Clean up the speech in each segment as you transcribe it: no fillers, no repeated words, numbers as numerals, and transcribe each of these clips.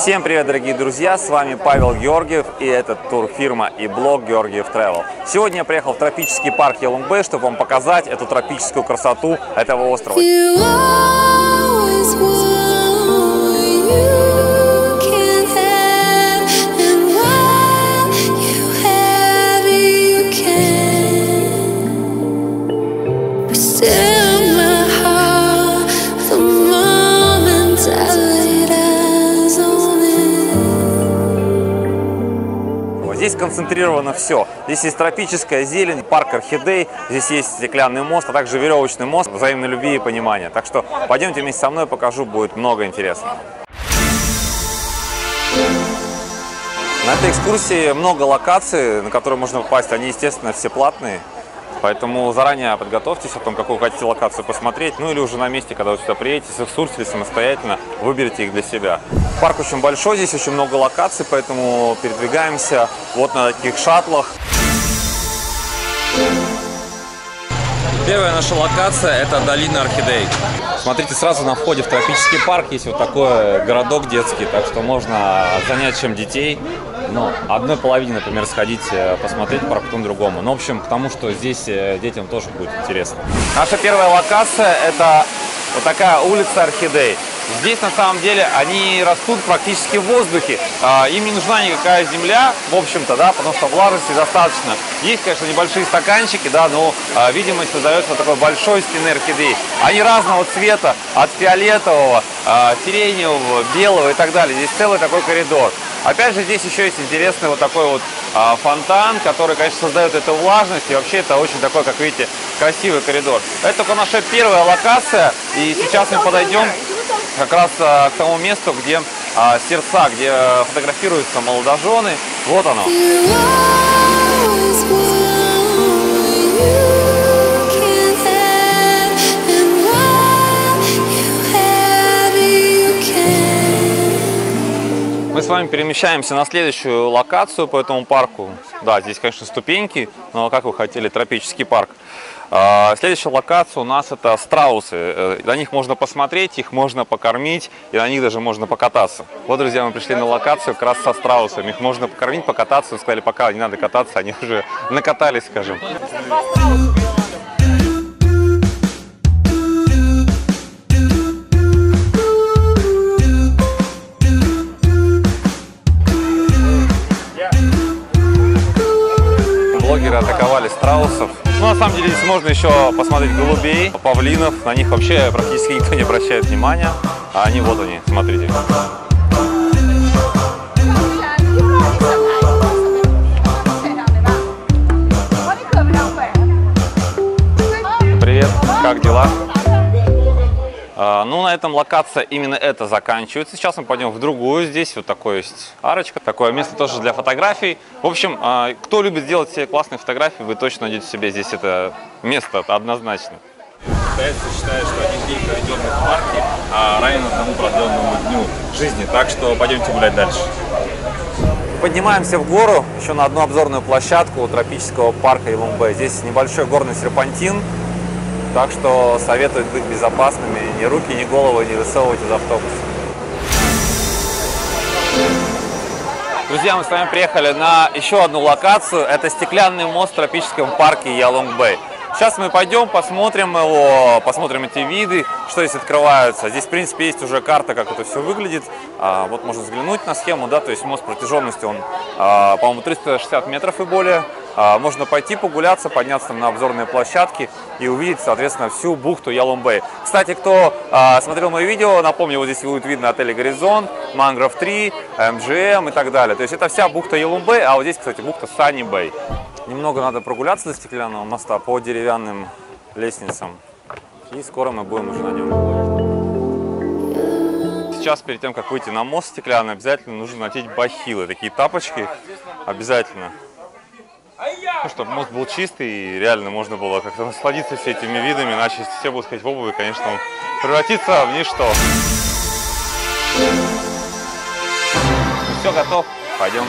Всем привет, дорогие друзья! С вами Павел Георгиев и это турфирма и блог Georgiev Travel. Сегодня я приехал в тропический парк Ялун Бэй, чтобы вам показать эту тропическую красоту этого острова. Здесь концентрировано все. Здесь есть тропическая зелень, парк орхидей, здесь есть стеклянный мост, а также веревочный мост взаимной любви и понимания. Так что пойдемте вместе со мной, покажу, будет много интересного. На этой экскурсии много локаций, на которые можно попасть. Они, естественно, все платные, поэтому заранее подготовьтесь о том, какую хотите локацию посмотреть. Ну или уже на месте, когда вы сюда приедете с экскурсией самостоятельно, выберите их для себя. Парк очень большой, здесь очень много локаций, поэтому передвигаемся вот на таких шаттлах. Первая наша локация – это долина орхидей. Смотрите, сразу на входе в тропический парк есть вот такой городок детский, так что можно занять чем детей. Но одной половине, например, сходить, посмотреть парк, потом другому. Ну, в общем, к тому, что здесь детям тоже будет интересно. Наша первая локация – это вот такая улица орхидей. Здесь, на самом деле, они растут практически в воздухе. Им не нужна никакая земля, в общем-то, да, потому что влажности достаточно. Есть, конечно, небольшие стаканчики, да, но видимость создается вот такой большой стены орхидей. Они разного цвета, от фиолетового, сиреневого, белого и так далее. Здесь целый такой коридор. Опять же, здесь еще есть интересный вот такой вот фонтан, который, конечно, создает эту влажность. И вообще это очень такой, как видите, красивый коридор. Это только наша первая локация. И сейчас мы подойдем как раз к тому месту, где сердца, где фотографируются молодожены. Вот оно. Мы с вами перемещаемся на следующую локацию по этому парку. Да, здесь, конечно, ступеньки, но как вы хотели, тропический парк. Следующая локация у нас это страусы. На них можно посмотреть, их можно покормить и на них даже можно покататься. Вот, друзья, мы пришли на локацию как раз со страусами. Их можно покормить, покататься. Мы сказали, пока не надо кататься, они уже накатались, скажем. Атаковали страусов. Ну, на самом деле здесь можно еще посмотреть голубей, павлинов. На них вообще практически никто не обращает внимания. А они вот они, смотрите. Привет, как дела? Ну, на этом локация именно это заканчивается. Сейчас мы пойдем в другую. Здесь вот такое есть арочка. Такое место тоже для фотографий. В общем, кто любит делать все классные фотографии, вы точно найдете себе здесь это место однозначно. Обстоятельства считают, что один день, проведенный в парке, равен одному продлённому дню жизни. Так что пойдемте гулять дальше. Поднимаемся в гору, еще на одну обзорную площадку тропического парка Ялун Бэй. Здесь небольшой горный серпантин. Так что советуют быть безопасными, ни руки, ни голову не высовывать из автобуса. Друзья, мы с вами приехали на еще одну локацию. Это стеклянный мост в тропическом парке Ялун Бэй. Сейчас мы пойдем, посмотрим его, посмотрим эти виды, что здесь открываются. Здесь, в принципе, есть уже карта, как это все выглядит. Вот можно взглянуть на схему, да, то есть мост протяженностью, он, по-моему, 360 метров и более. Можно пойти погуляться, подняться на обзорные площадки и увидеть, соответственно, всю бухту Ялун Бэй. Кстати, кто смотрел мои видео, напомню, вот здесь будет видно отель Horizon, Mangrove 3, МГМ и так далее. То есть это вся бухта Ялун Бэй, а вот здесь, кстати, бухта Sunny Bay. Немного надо прогуляться до стеклянного моста по деревянным лестницам. И скоро мы будем уже на нем. Сейчас, перед тем, как выйти на мост стеклянный, обязательно нужно надеть бахилы. Такие тапочки обязательно. Ну, чтобы мост был чистый и реально можно было как-то насладиться всеми этими видами, иначе все будут ходить в обуви, конечно, он превратится в ничто. Ну, все, готов, пойдем.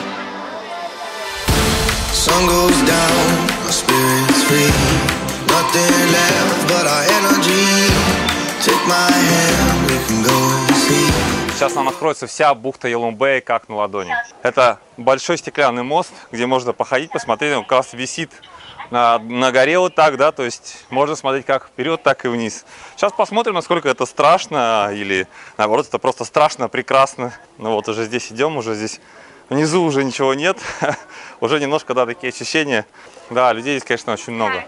Сейчас нам откроется вся бухта Ялун Бэй как на ладони. Это большой стеклянный мост, где можно походить, посмотреть. Он как раз висит на горе вот так, да, то есть можно смотреть как вперед, так и вниз. Сейчас посмотрим, насколько это страшно или наоборот, это просто страшно, прекрасно. Ну вот уже здесь идем, уже здесь внизу уже ничего нет. Уже немножко, да, такие ощущения. Да, людей здесь, конечно, очень много.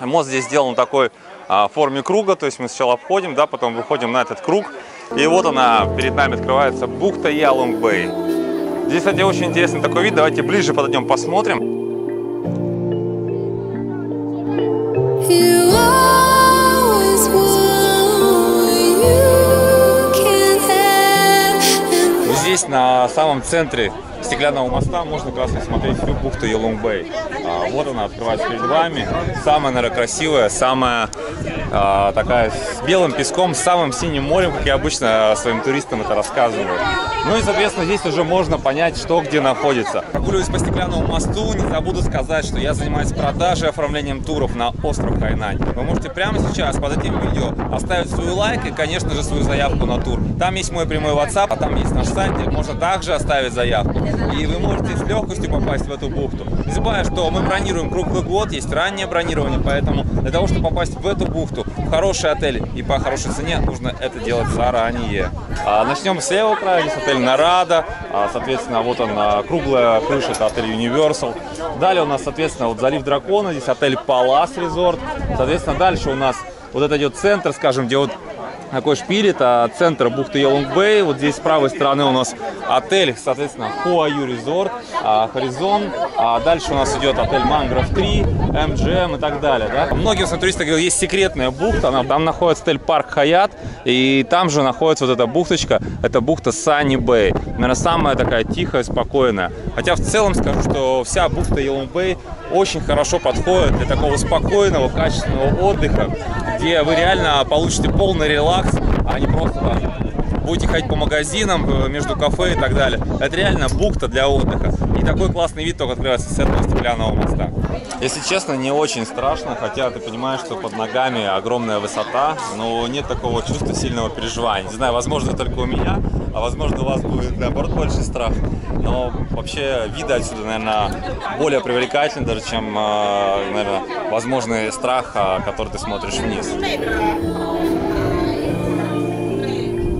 Мост здесь сделан такой в форме круга, то есть мы сначала обходим, да, потом выходим на этот круг. И вот она, перед нами открывается бухта Ялун Бэй. Здесь, кстати, очень интересный такой вид, давайте ближе подойдем, посмотрим. Здесь, на самом центре стеклянного моста, можно классно смотреть всю бухту Ялун Бэй. Вот она открывается перед вами. Самая, наверное, красивая, самая такая с белым песком, с самым синим морем, как я обычно своим туристам это рассказываю. Ну и, соответственно, здесь уже можно понять, что где находится. Прогуливаясь по стеклянному мосту, не забуду сказать, что я занимаюсь продажей и оформлением туров на остров Хайнань. Вы можете прямо сейчас под этим видео оставить свой лайк и, конечно же, свою заявку на тур. Там есть мой прямой WhatsApp, а там есть наш сайт, где можно также оставить заявку. И вы можете с легкостью попасть в эту бухту. Не забывая, что мы бронируем круглый год, есть раннее бронирование, поэтому для того, чтобы попасть в эту бухту, в хороший отель и по хорошей цене, нужно это делать заранее. Начнем с левого края, здесь отель Нарада, соответственно, вот он, круглая крыша, это отель Universal. Далее у нас, соответственно, вот залив Дракона, здесь отель Палас Резорт. Соответственно, дальше у нас вот это идет центр, скажем, где вот такой шпиль, это центр бухты Ялун Бэй. Вот здесь с правой стороны у нас отель, соответственно, Huayu Resort, Horizon. Дальше у нас идет отель Mangrove 3, МГМ и так далее. Да? Многим туристам говорил, есть секретная бухта, там находится отель Park Hyatt, и там же находится вот эта бухточка, это бухта Sunny Bay. Наверное, самая такая тихая, спокойная. Хотя в целом скажу, что вся бухта Ялун Бэй очень хорошо подходит для такого спокойного, качественного отдыха, где вы реально получите полный релакс, а не просто будете ходить по магазинам, между кафе и так далее. Это реально бухта для отдыха. И такой классный вид только открывается с этого стеклянного моста. Если честно, не очень страшно, хотя ты понимаешь, что под ногами огромная высота, но нет такого чувства сильного переживания. Не знаю, возможно, только у меня, а возможно, у вас будет, наоборот, больше страх. Но вообще виды отсюда, наверное, более привлекательны, даже чем, наверное, возможный страх, который ты смотришь вниз.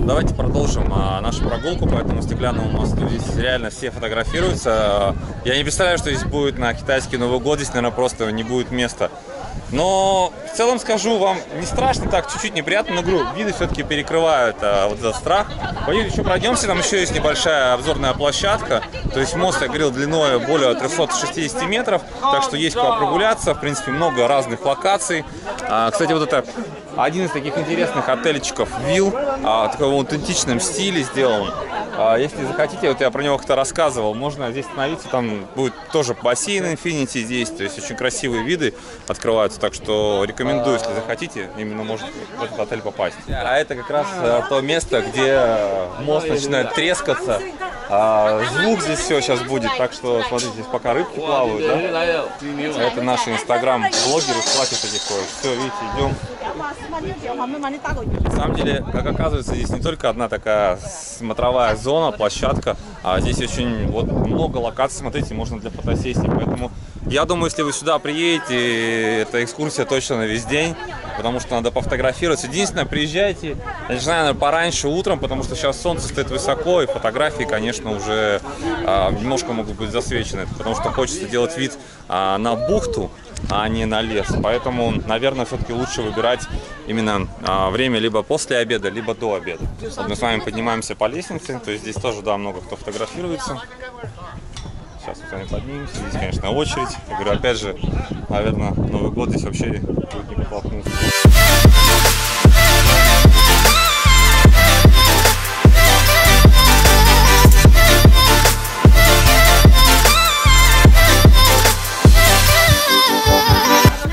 Давайте продолжим нашу прогулку по этому стеклянному мосту. Здесь реально все фотографируются. Я не представляю, что здесь будет на китайский Новый год. Здесь, наверное, просто не будет места. Но в целом скажу вам, не страшно так, чуть-чуть неприятно, но говорю, виды все-таки перекрывают вот этот страх. Пойдем еще пройдемся, там еще есть небольшая обзорная площадка. То есть мост, я говорил, длиной более 360 метров. Так что есть куда прогуляться, в принципе, много разных локаций. Кстати, вот это один из таких интересных отельчиков вилл, в таком аутентичном стиле сделан. Если захотите, вот я про него как-то рассказывал, можно здесь становиться, там будет тоже бассейн Infinity здесь, то есть очень красивые виды открываются, так что рекомендую, если захотите, именно можете в этот отель попасть. А это как раз то место, где мост начинает трескаться. Звук здесь все сейчас будет, так что смотрите, здесь пока рыбки плавают, да? Это наши инстаграм-блогеры платят таких кое-что. Все, видите, идем. На самом деле, как оказывается, здесь не только одна такая смотровая зона, площадка, а здесь очень вот много локаций, смотрите, можно для фотосессии, поэтому я думаю, если вы сюда приедете, эта экскурсия точно на весь день, потому что надо пофотографироваться. Единственное, приезжайте, начиная пораньше утром, потому что сейчас солнце стоит высоко, и фотографии, конечно, уже немножко могут быть засвечены, потому что хочется делать вид на бухту, а не на лес. Поэтому, наверное, все-таки лучше выбирать именно время либо после обеда, либо до обеда. Вот мы с вами поднимаемся по лестнице, то есть здесь тоже, да, много кто фотографируется. Сейчас мы с вами поднимемся. Здесь, конечно, очередь. Я говорю, опять же, наверное, Новый год здесь вообще не протолкнулся.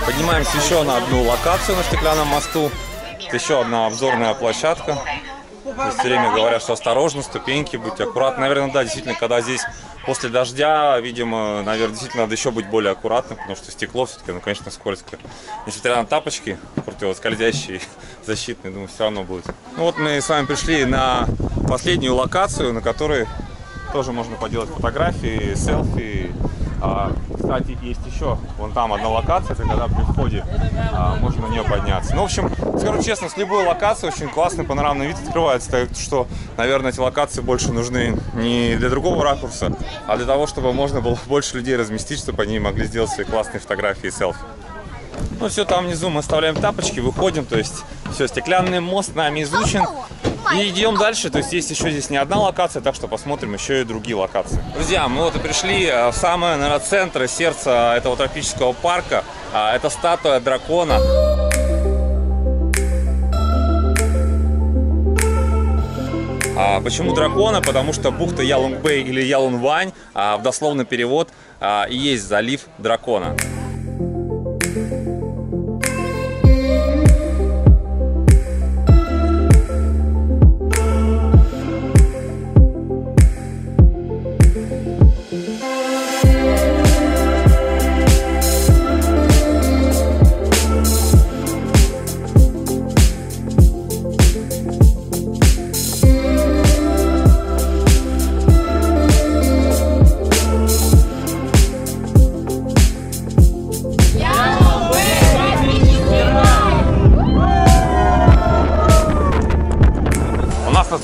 Поднимаемся еще на одну локацию на стеклянном мосту. Это еще одна обзорная площадка. Здесь все время говорят, что осторожно, ступеньки, будьте аккуратны. Наверное, да, действительно, когда здесь После дождя, видимо, наверное, действительно надо еще быть более аккуратным, потому что стекло все-таки, ну, конечно, скользкое. Несмотря на тапочки крутые, вот, скользящие, защитные, думаю, все равно будет. Ну вот мы с вами пришли на последнюю локацию, на которой тоже можно поделать фотографии, селфи. Кстати, есть еще вон там одна локация, когда при входе можно на нее подняться. Ну, в общем, скажу честно, с любой локации очень классный панорамный вид открывается, так что, наверное, эти локации больше нужны не для другого ракурса, а для того, чтобы можно было больше людей разместить, чтобы они могли сделать свои классные фотографии и селфи. Ну, все, там внизу мы оставляем тапочки, выходим, то есть все, стеклянный мост нами изучен. И идем дальше, то есть есть еще здесь не одна локация, так что посмотрим еще и другие локации. Друзья, мы вот и пришли в самое, наверное, центр, сердце этого тропического парка. Это статуя дракона. Почему дракона? Потому что бухта Ялун Бэй или Ялунвань, в дословный перевод, и есть залив дракона.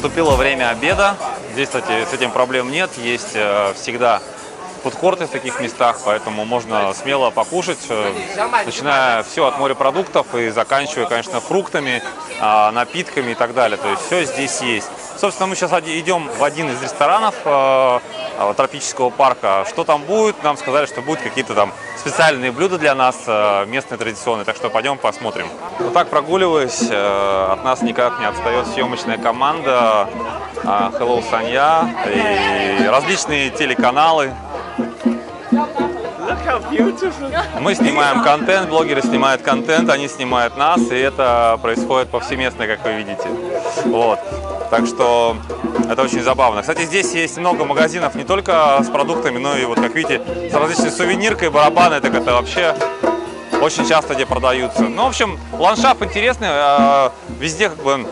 Наступило время обеда. Здесь, кстати, с этим проблем нет. Есть всегда фудкорты в таких местах, поэтому можно смело покушать, начиная все от морепродуктов и заканчивая, конечно, фруктами, напитками и так далее. То есть все здесь есть. Собственно, мы сейчас идем в один из ресторанов тропического парка. Что там будет? Нам сказали, что будут какие-то там специальные блюда для нас, местные, традиционные. Так что пойдем посмотрим. Вот так прогуливаясь, от нас никак не отстает съемочная команда Hello Sonja и различные телеканалы. Мы снимаем контент, блогеры снимают контент, они снимают нас, и это происходит повсеместно, как вы видите. Вот. Так что это очень забавно. Кстати, здесь есть много магазинов не только с продуктами, но и, вот как видите, с различной сувениркой, барабаны, так это вообще очень часто где продаются. Ну, в общем, ландшафт интересный, везде как бы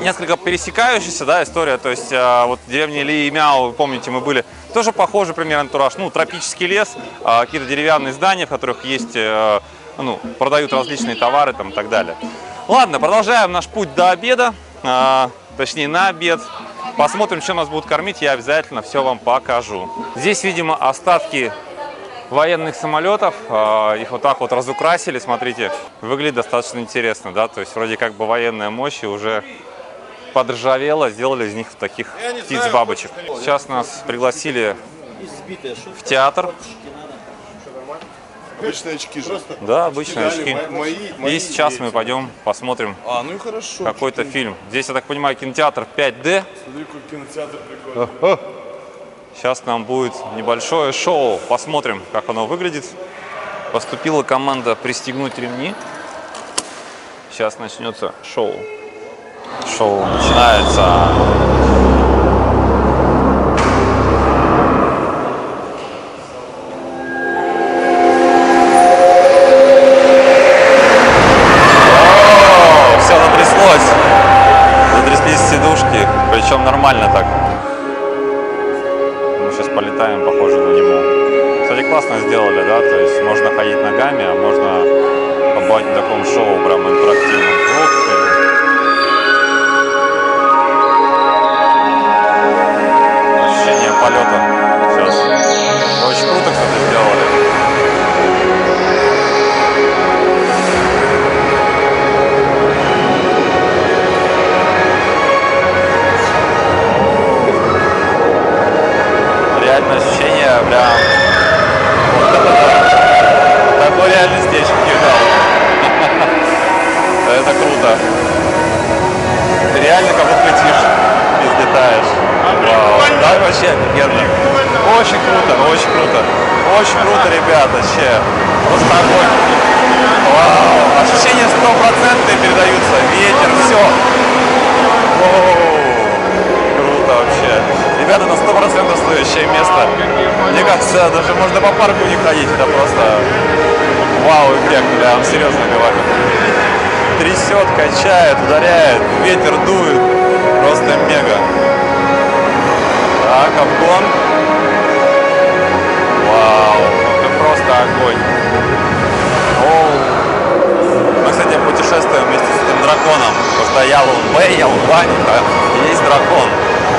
несколько пересекающаяся, да, история. То есть вот деревня Ли Мяо, помните, мы были, тоже похожий примерно антураж. Ну, тропический лес, какие-то деревянные здания, в которых есть, ну, продают различные товары там и так далее. Ладно, продолжаем наш путь до обеда. Точнее, на обед. Посмотрим, чем нас будут кормить, я обязательно все вам покажу. Здесь, видимо, остатки военных самолетов. Их вот так вот разукрасили, смотрите. Выглядит достаточно интересно, да? То есть вроде как бы военная мощь и уже подржавела. Сделали из них таких птиц-бабочек. Сейчас нас пригласили в театр. Обычные очки же. Да, обычные очки. И сейчас мы пойдем посмотрим какой-то фильм. Здесь, я так понимаю, кинотеатр 5D. Смотри, какой кинотеатр прикольный. Сейчас нам будет небольшое шоу. Посмотрим, как оно выглядит. Поступила команда «Пристегнуть ремни». Сейчас начнется шоу. Шоу начинается. Причем нормально так. Мы сейчас полетаем, похоже, на него. Кстати, классно сделали, да? То есть можно ходить ногами, а можно побывать в таком шоу прям интерактивном. Ощущение полета сейчас. Очень круто, кстати, сделали. Ощущение прям такой реальности я еще не видал. Это круто. Ты реально как будто летишь и взлетаешь. Да, вообще офигенно. Очень круто, очень круто. Очень круто, ребят, вообще. Просто огонь. Вау. Ощущения 100% передаются. Ветер, все. Воу. Круто вообще. Ребята, на 100% следующее место. просто. Мне кажется, даже можно по парку не ходить, это просто вау-эффект, я вам серьезно говорю. Трясет, качает, ударяет, ветер дует, просто мега. Так, обгон. Вау, это просто огонь. Оу. Мы, кстати, путешествуем вместе с этим драконом, потому что Ялун Бэй, Ялунвань, есть дракон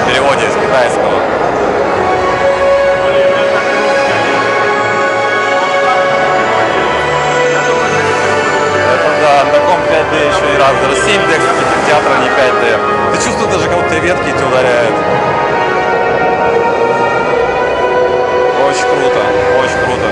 в переводе из китайского. Еще и раз, даже 7D, кстати, театра, не 5D. Ты чувствуешь даже, как будто ветки эти ударяют. Очень круто, очень круто.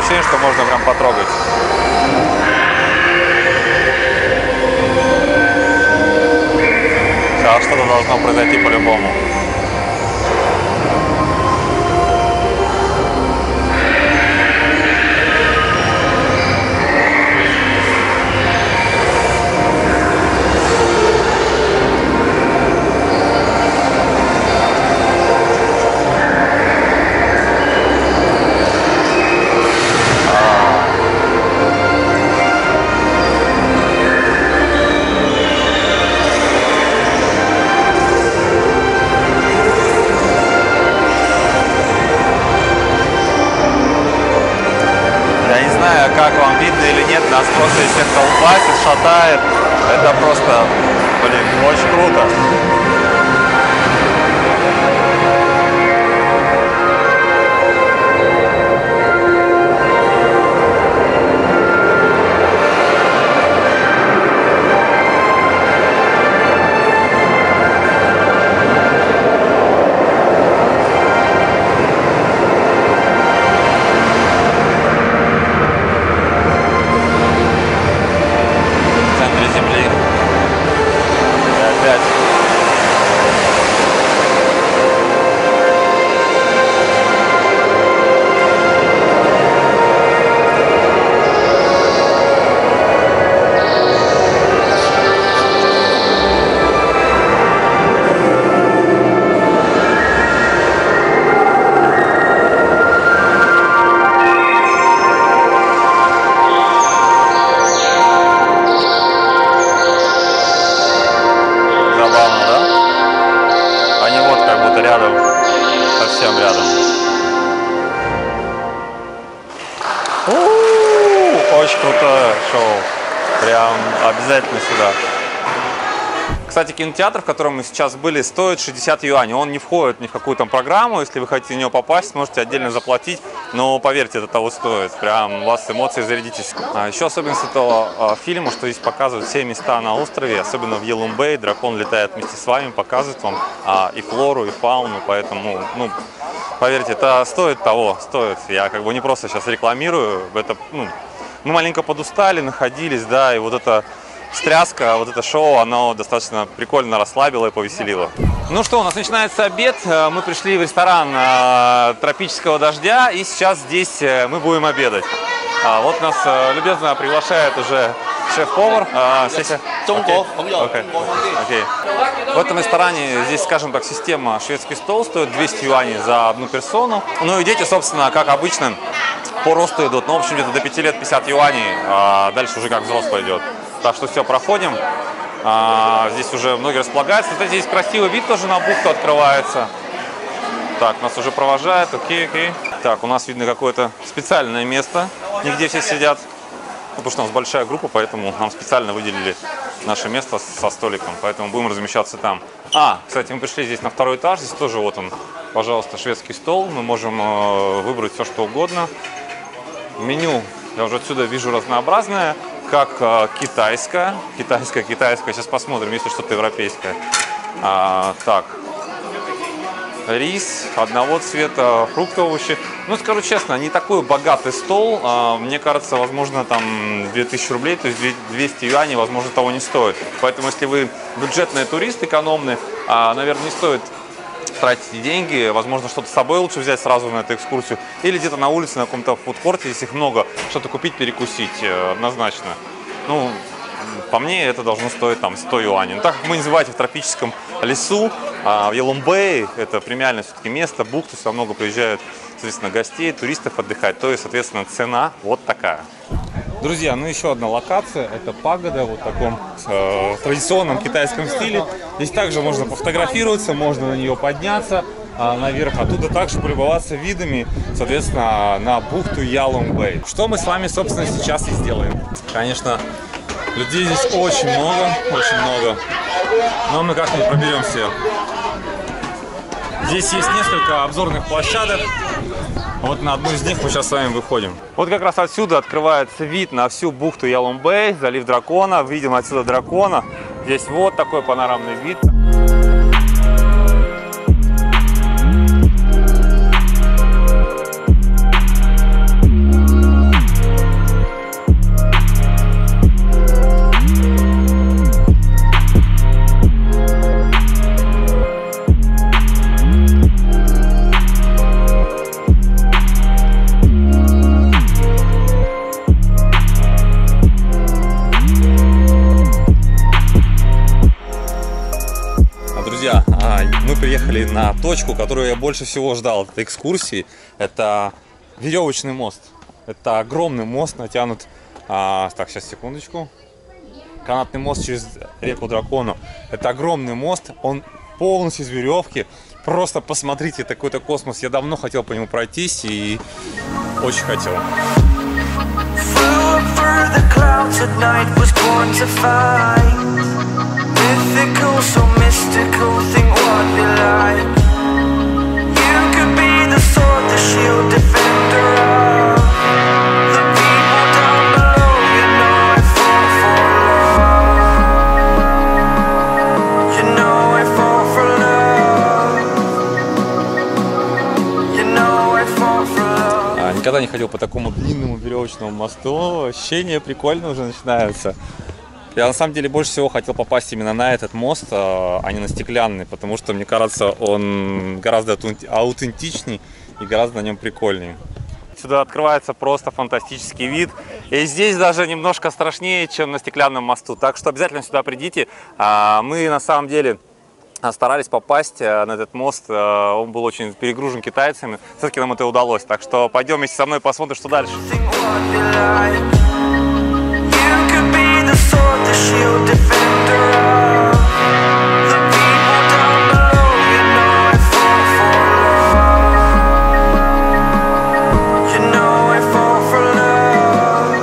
Ощущение, что можно прям потрогать. Сейчас что-то должно произойти по-любому. Нас просто из всех колбасит, шатает. Это просто, блин, очень круто. Обязательно сюда. Кстати, кинотеатр, в котором мы сейчас были, стоит 60 юаней. Он не входит ни в какую там программу. Если вы хотите в него попасть, можете отдельно заплатить. Но поверьте, это того стоит. Прям у вас эмоции, зарядитесь. А еще особенность этого фильма, что здесь показывают все места на острове. Особенно в Ялун Бэй. Дракон летает вместе с вами, показывает вам и флору, и фауну. Поэтому, ну, поверьте, это стоит того. Стоит. Я как бы не просто сейчас рекламирую. Это, ну, мы маленько подустали, находились, да, и вот это... Стряска, вот это шоу, оно достаточно прикольно расслабило и повеселило. Ну что, у нас начинается обед. Мы пришли в ресторан «Тропического дождя», и сейчас здесь мы будем обедать. Вот нас любезно приглашает уже шеф-повар. В этом ресторане здесь, скажем так, система шведский стол стоит 200 юаней за одну персону. Ну и дети, собственно, как обычно, по росту идут. Ну, в общем, где-то до 5 лет 50 юаней, а дальше уже как взрослый идет. Так что все, проходим. Здесь уже многие располагаются. Вот здесь красивый вид тоже на бухту открывается. Так, нас уже провожают. Окей, окей. Так, у нас видно какое-то специальное место, нигде все сидят. Ну, потому что у нас большая группа, поэтому нам специально выделили наше место со столиком. Поэтому будем размещаться там. А, кстати, мы пришли здесь на второй этаж. Здесь тоже вот он, пожалуйста, шведский стол. Мы можем выбрать все, что угодно. Меню я уже отсюда вижу разнообразное. Как китайское, китайское. Сейчас посмотрим, есть ли что-то европейское. Так, рис одного цвета, фрукты, овощи. Ну, скажу честно, не такой богатый стол. Мне кажется, возможно, там 2000 рублей, то есть 200 юаней, возможно, того не стоит. Поэтому, если вы бюджетный турист, экономный, наверное, не стоит тратить деньги, возможно, что-то с собой лучше взять сразу на эту экскурсию, или где-то на улице, на каком-то фудкорте, если их много, что-то купить, перекусить, однозначно. Ну, по мне, это должно стоить там 100 юаней. Но так как мы не забывайте в тропическом лесу, в Ялун Бэй, это премиальное все-таки место, бухты, сюда много приезжают, соответственно, гостей, туристов отдыхать, то и, соответственно, цена вот такая. Друзья, ну еще одна локация, это пагода вот в таком традиционном китайском стиле. Здесь также можно пофотографироваться, можно на нее подняться наверх, оттуда также полюбоваться видами, соответственно, на бухту Ялун Бэй. Что мы с вами, собственно, сейчас и сделаем. Конечно, людей здесь очень много, но мы как-нибудь проберемся. Здесь есть несколько обзорных площадок. Вот на одну из них мы сейчас с вами выходим. Вот как раз отсюда открывается вид на всю бухту Ялун Бэй, залив дракона. Видим отсюда дракона. Здесь вот такой панорамный вид. Приехали на точку, которую я больше всего ждал от экскурсии. Это веревочный мост. Это огромный мост, натянут... так, сейчас, секундочку. Канатный мост через реку Дракону. Это огромный мост, он полностью из веревки. Просто посмотрите, такой-то космос. Я давно хотел по нему пройтись и очень хотел. So mystical, think what we like. You could be the sword, the shield, defender of the people down below. You know I fall for love. You know I fall for love. You know I fall for love. Никогда не ходил по такому длинному веревочному мосту. Ощущения прикольно уже начинаются. Я на самом деле больше всего хотел попасть именно на этот мост, а не на стеклянный, потому что, мне кажется, он гораздо аутентичней и гораздо на нем прикольнее. Сюда открывается просто фантастический вид. И здесь даже немножко страшнее, чем на стеклянном мосту. Так что обязательно сюда придите. Мы на самом деле старались попасть на этот мост. Он был очень перегружен китайцами. Все-таки нам это удалось. Так что пойдем вместе со мной посмотрим, что дальше. The shield defender of the people down below. You know I fall for love.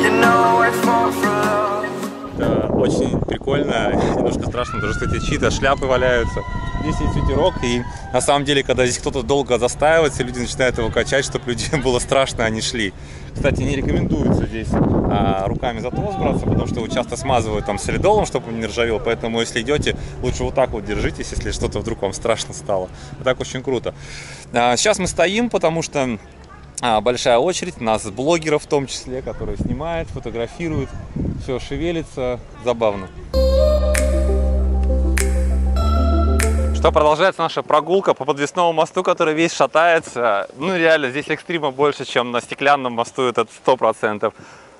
You know I fall for love. You know I fall for love. Это очень прикольно, немножко страшно, даже кстати чьи-то шляпы валяются. Здесь есть ветерок, и на самом деле, когда здесь кто-то долго застаивается, люди начинают его качать, чтобы людям было страшно, они шли. Кстати, не рекомендуется здесь руками за трос браться, потому что его часто смазывают там солидолом, чтобы он не ржавел, поэтому если идете, лучше вот так вот держитесь, если что-то вдруг вам страшно стало. Вот так очень круто. Сейчас мы стоим, потому что большая очередь, нас блогеров в том числе, которые снимают, фотографируют, все шевелится, забавно. Что продолжается наша прогулка по подвесному мосту, который весь шатается. Ну реально, здесь экстрима больше, чем на стеклянном мосту, это 100%.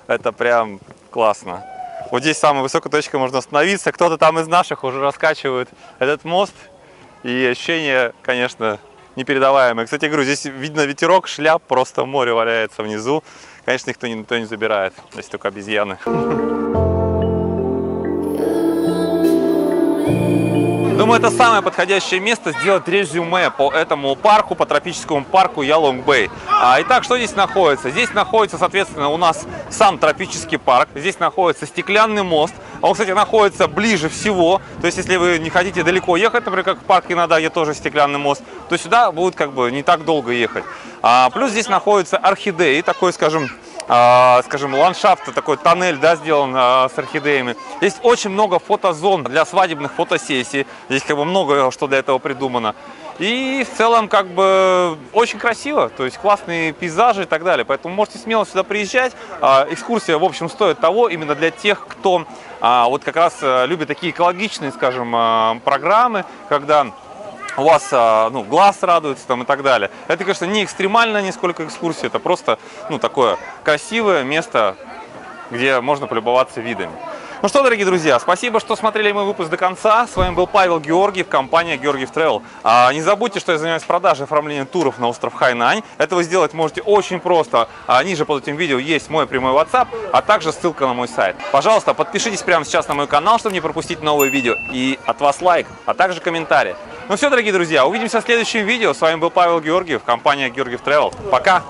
Это прям классно. Вот здесь самая высокая точка, можно остановиться. Кто-то там из наших уже раскачивает этот мост. И ощущение, конечно, непередаваемые. Кстати, говорю, здесь видно ветерок, шляп, просто море валяется внизу. Конечно, их никто не забирает, если только обезьяны. Думаю, это самое подходящее место сделать резюме по этому парку, по тропическому парку Ялун Бэй. Итак, что здесь находится? Здесь находится, соответственно, у нас сам тропический парк. Здесь находится стеклянный мост. Он, кстати, находится ближе всего. То есть, если вы не хотите далеко ехать, например, как в парке Нарада, где тоже стеклянный мост, то сюда будет как бы не так долго ехать. Плюс здесь находятся орхидеи, такой, скажем, ландшафт, такой тоннель, да, сделан с орхидеями. Здесь очень много фотозон для свадебных фотосессий. Здесь как бы много что для этого придумано. И в целом как бы очень красиво, то есть классные пейзажи и так далее. Поэтому можете смело сюда приезжать. Экскурсия, в общем, стоит того именно для тех, кто вот как раз любит такие экологичные, скажем, программы, когда у вас, ну, глаз радуется там и так далее. Это, конечно, не экстремально нисколько экскурсия, это просто, ну, такое красивое место, где можно полюбоваться видами. Ну что, дорогие друзья, спасибо, что смотрели мой выпуск до конца. С вами был Павел Георгиев, компания Georgiev Travel. Не забудьте, что я занимаюсь продажей и оформлением туров на остров Хайнань. Это вы сделать можете очень просто. Ниже под этим видео есть мой прямой WhatsApp, а также ссылка на мой сайт. Пожалуйста, подпишитесь прямо сейчас на мой канал, чтобы не пропустить новые видео. И от вас лайк, а также комментарий. Ну все, дорогие друзья, увидимся в следующем видео. С вами был Павел Георгиев, компания Georgiev Travel. Пока!